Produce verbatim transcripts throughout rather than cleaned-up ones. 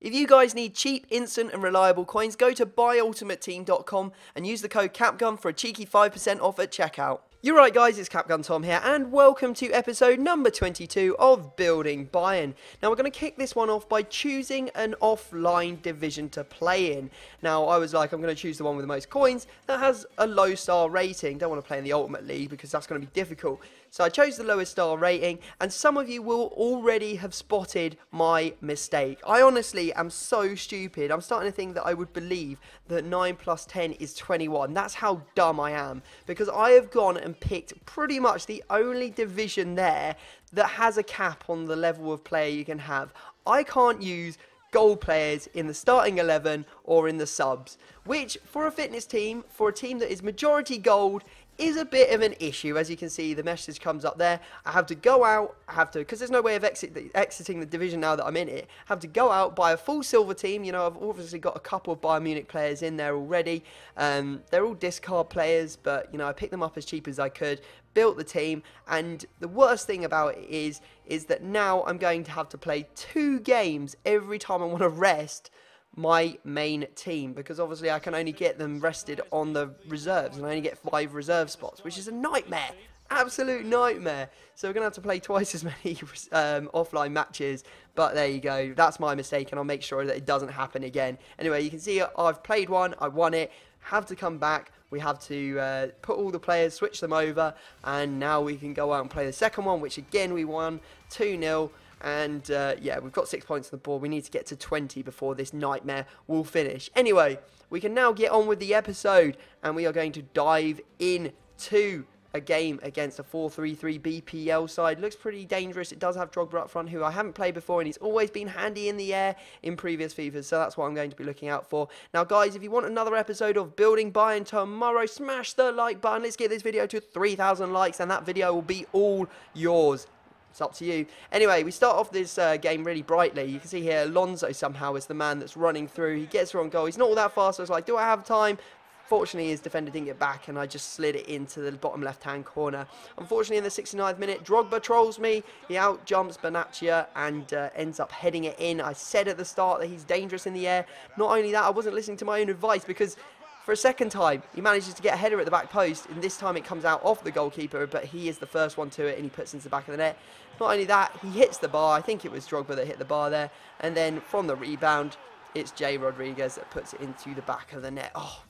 If you guys need cheap, instant and reliable coins, go to buy ultimate team dot com and use the code CapGun for a cheeky five percent off at checkout. You're right guys, it's CapGun Tom here and welcome to episode number twenty-two of Building Bayern. Now we're going to kick this one off by choosing an offline division to play in. Now I was like, I'm going to choose the one with the most coins that has a low star rating. Don't want to play in the Ultimate League because that's going to be difficult. So I chose the lowest star rating, and some of you will already have spotted my mistake. I honestly am so stupid. I'm starting to think that I would believe that nine plus ten is twenty-one. That's how dumb I am, because I have gone and picked pretty much the only division there that has a cap on the level of player you can have. I can't use goal players in the starting eleven or in the subs, which for a fitness team, for a team that is majority gold, is a bit of an issue. As you can see, the message comes up there. I have to go out, I have to, because there's no way of exit the, exiting the division now that I'm in it, I have to go out, buy a full silver team. You know, I've obviously got a couple of Bayern Munich players in there already. Um, they're all discard players, but, you know, I picked them up as cheap as I could, built the team, and the worst thing about it is, is that now I'm going to have to play two games every time I want to rest my main team, because obviously I can only get them rested on the reserves and I only get five reserve spots, which is a nightmare, absolute nightmare. So we're gonna have to play twice as many um, offline matches, but there you go, that's my mistake and I'll make sure that it doesn't happen again. Anyway, you can see I've played one, I won it, have to come back, we have to uh, put all the players, switch them over, and now we can go out and play the second one, which again we won two nil. And, uh, yeah, we've got six points on the board. We need to get to twenty before this nightmare will finish. Anyway, we can now get on with the episode. And we are going to dive into a game against a four three three B P L side. Looks pretty dangerous. It does have Drogba up front, who I haven't played before. And he's always been handy in the air in previous FIFAs. So that's what I'm going to be looking out for. Now, guys, if you want another episode of Building Bayern tomorrow, smash the like button. Let's get this video to three thousand likes. And that video will be all yours. It's up to you. Anyway, we start off this uh, game really brightly. You can see here Alonso somehow is the man that's running through. He gets her on goal. He's not all that fast. So I was like, do I have time? Fortunately, his defender didn't get back, and I just slid it into the bottom left-hand corner. Unfortunately, in the sixty-ninth minute, Drogba trolls me. He out-jumps Bonaccia and uh, ends up heading it in. I said at the start that he's dangerous in the air. Not only that, I wasn't listening to my own advice, because for a second time, he manages to get a header at the back post, and this time it comes out off the goalkeeper, but he is the first one to it, and he puts into the back of the net. Not only that, he hits the bar. I think it was Drogba that hit the bar there, and then from the rebound, it's Jay Rodriguez that puts it into the back of the net. Oh,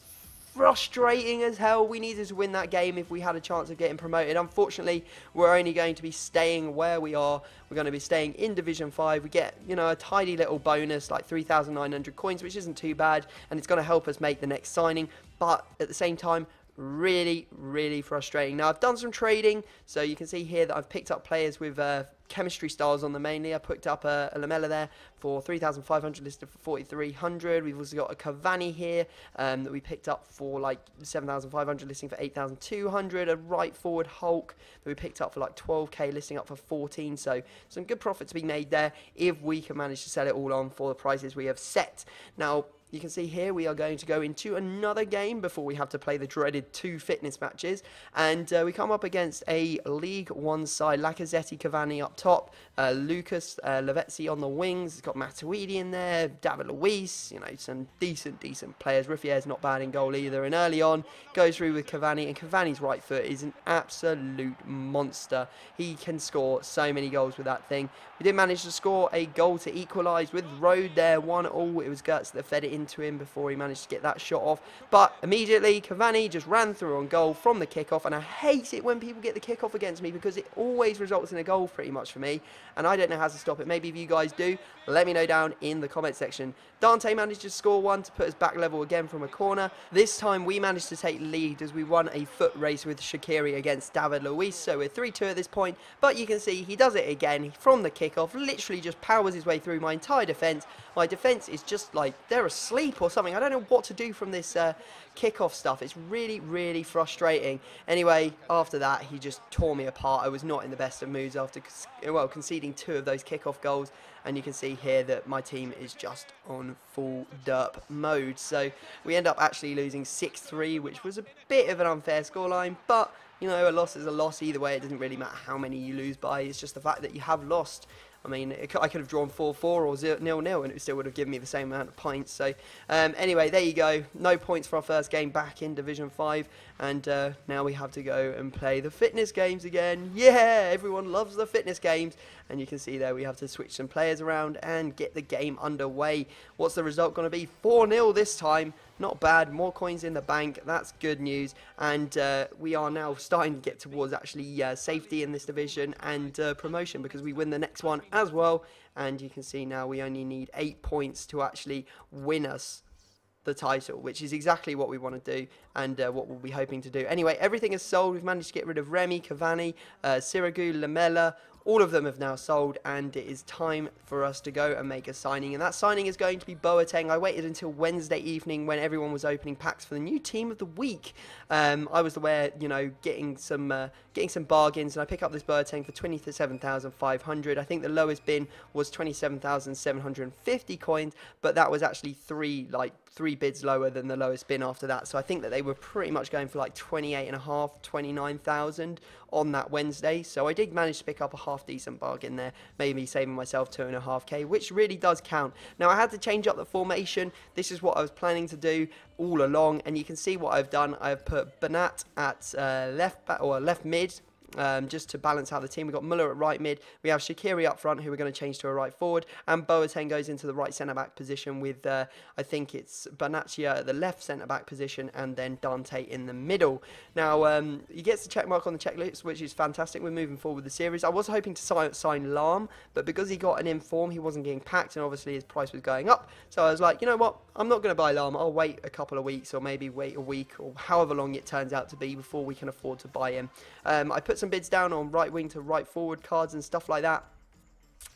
frustrating as hell. We needed to win that game if we had a chance of getting promoted. Unfortunately, we're only going to be staying where we are. We're going to be staying in Division five. We get, you know, a tidy little bonus, like three thousand nine hundred coins, which isn't too bad, and it's going to help us make the next signing, but at the same time, really, really frustrating. Now, I've done some trading, so you can see here that I've picked up players with uh, chemistry styles on them mainly. I picked up a, a Lamela there for three thousand five hundred, listed for forty-three hundred. We've also got a Cavani here um, that we picked up for like seven thousand five hundred, listing for eight thousand two hundred. A right forward Hulk that we picked up for like twelve K, listing up for fourteen. So some good profit to be made there if we can manage to sell it all on for the prices we have set. Now, you can see here we are going to go into another game before we have to play the dreaded two fitness matches. And uh, we come up against a League One side. Lacazette, Cavani up top, uh, Lucas, uh, Lovetsy on the wings. It's got Matuidi in there, David Luiz, you know, some decent, decent players. Ruffier's not bad in goal either. And early on, goes through with Cavani. And Cavani's right foot is an absolute monster. He can score so many goals with that thing. We did manage to score a goal to equalise with Rode there, one all. It was Gertz that fed it in to him before he managed to get that shot off, but immediately Cavani just ran through on goal from the kickoff. And I hate it when people get the kickoff against me, because it always results in a goal pretty much for me, and I don't know how to stop it. Maybe if you guys do, let me know down in the comment section. Dante managed to score one to put us back level again from a corner. This time we managed to take lead as we won a foot race with Shaqiri against David Luiz, so we're three two at this point. But you can see he does it again from the kickoff, literally just powers his way through my entire defence. My defence is just like, they're a sleep or something. I don't know what to do from this uh, kickoff stuff. It's really, really frustrating. Anyway, after that, he just tore me apart. I was not in the best of moods after, well, conceding two of those kickoff goals. And you can see here that my team is just on full derp mode. So we end up actually losing six three, which was a bit of an unfair scoreline, but you know, a loss is a loss either way. It doesn't really matter how many you lose by. It's just the fact that you have lost. I mean, it, I could have drawn four four or nil nil, and it still would have given me the same amount of points. So um, anyway, there you go. No points for our first game back in Division five, and uh, now we have to go and play the fitness games again. Yeah, everyone loves the fitness games, and you can see there we have to switch some players around and get the game underway. What's the result going to be? four nil this time. Not bad, more coins in the bank, that's good news, and uh, we are now starting to get towards actually uh, safety in this division and uh, promotion, because we win the next one as well, and you can see now we only need eight points to actually win us the title, which is exactly what we want to do and uh, what we'll be hoping to do. Anyway, everything is sold. We've managed to get rid of Remy, Cavani, uh, Sirigu, Lamela. All of them have now sold, and it is time for us to go and make a signing. And that signing is going to be Boateng. I waited until Wednesday evening when everyone was opening packs for the new team of the week. Um, I was aware, you know, getting some uh, getting some bargains, and I pick up this Boateng for twenty-seven thousand five hundred. I think the lowest bin was twenty-seven thousand seven hundred fifty coins, but that was actually three like three bids lower than the lowest bin after that. So I think that they were pretty much going for like twenty-eight and a half, twenty-nine thousand on that Wednesday. So I did manage to pick up a half decent bargain there, maybe saving myself two and a half K, which really does count. Now I had to change up the formation. This is what I was planning to do all along, and you can see what I've done. I've put Bernat at uh, left back or left mid, Um, just to balance out the team. We've got Muller at right mid. We have Shaqiri up front, who we're going to change to a right forward. And Boateng goes into the right centre-back position with, uh, I think it's Bonaccia at the left centre-back position, and then Dante in the middle. Now, um, he gets the check mark on the checklist, which is fantastic. We're moving forward with the series. I was hoping to sign, sign Lahm, but because he got an inform, he wasn't getting packed, and obviously his price was going up. So I was like, you know what? I'm not going to buy Lahm. I'll wait a couple of weeks, or maybe wait a week, or however long it turns out to be before we can afford to buy him. Um, I put some bids down on right wing to right forward cards and stuff like that,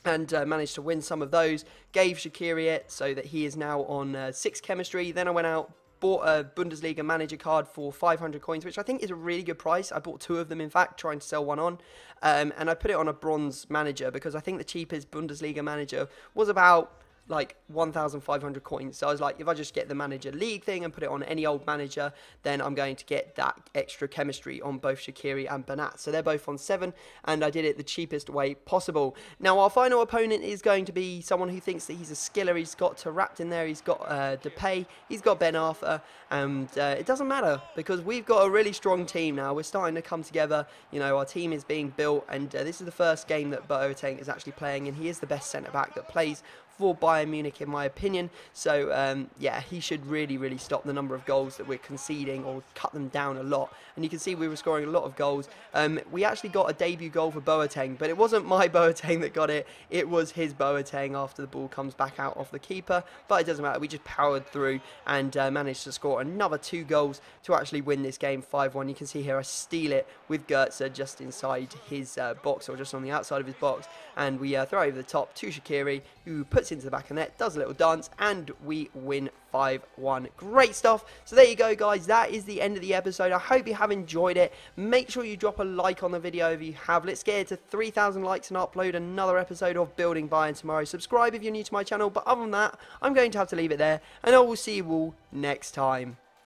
and uh, managed to win some of those. Gave Shaqiri it so that he is now on uh, six chemistry. Then I went out, bought a Bundesliga manager card for five hundred coins, which I think is a really good price. I bought two of them, in fact, trying to sell one on. Um, and I put it on a bronze manager because I think the cheapest Bundesliga manager was about like one thousand five hundred coins. So I was like, if I just get the manager league thing and put it on any old manager, then I'm going to get that extra chemistry on both Shaqiri and Bernat. So they're both on seven, and I did it the cheapest way possible. Now our final opponent is going to be someone who thinks that he's a skiller. He's got Tarapt in there, he's got uh, Depay, he's got Ben Arthur, and uh, it doesn't matter because we've got a really strong team now. We're starting to come together. You know, our team is being built, and uh, this is the first game that Boateng is actually playing, and he is the best centre-back that plays for Bayern Munich, in my opinion. So um, yeah, he should really, really stop the number of goals that we're conceding, or cut them down a lot. And you can see we were scoring a lot of goals. Um, we actually got a debut goal for Boateng, but it wasn't my Boateng that got it. It was his Boateng after the ball comes back out off the keeper. But it doesn't matter. We just powered through and uh, managed to score another two goals to actually win this game five one. You can see here I steal it with Gertz just inside his uh, box, or just on the outside of his box, and we uh, throw over the top to Shaqiri, who puts into the back of net, does a little dance, and we win five one. Great stuff. So there you go, guys. That is the end of the episode. I hope you have enjoyed it. Make sure you drop a like on the video if you have. Let's get it to three thousand likes and upload another episode of Building Bayern tomorrow. Subscribe if you're new to my channel. But other than that, I'm going to have to leave it there, and I will see you all next time.